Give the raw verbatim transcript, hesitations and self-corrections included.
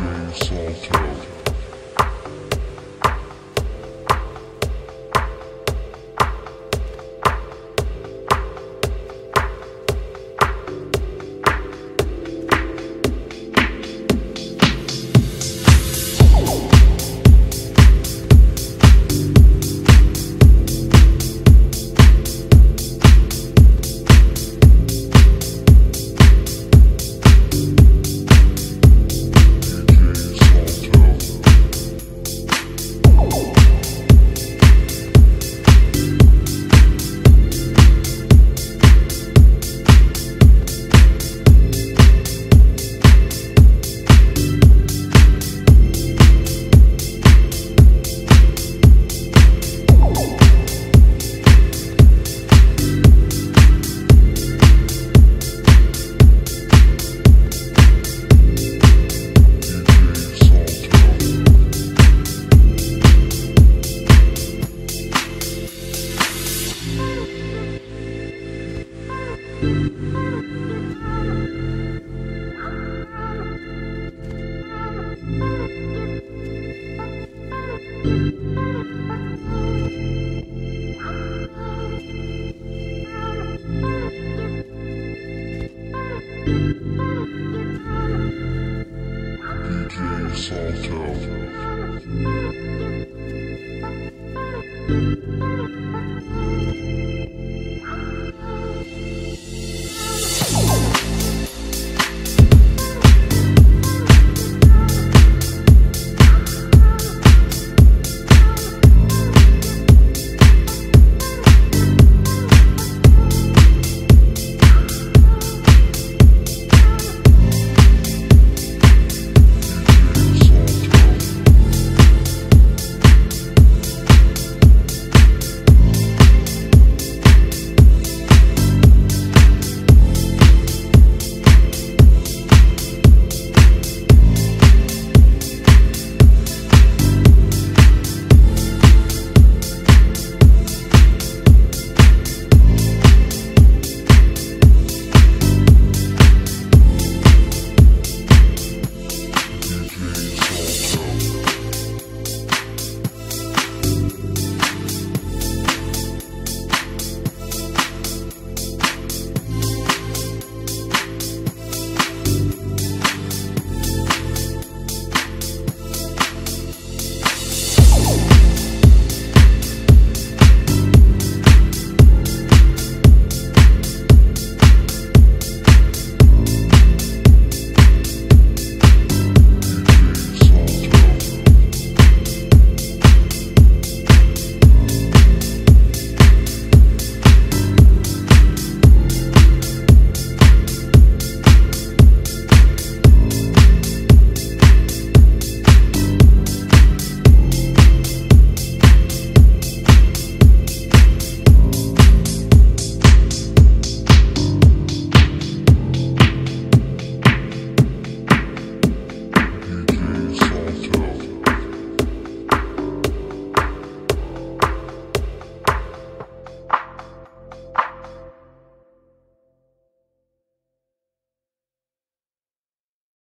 D J Salto.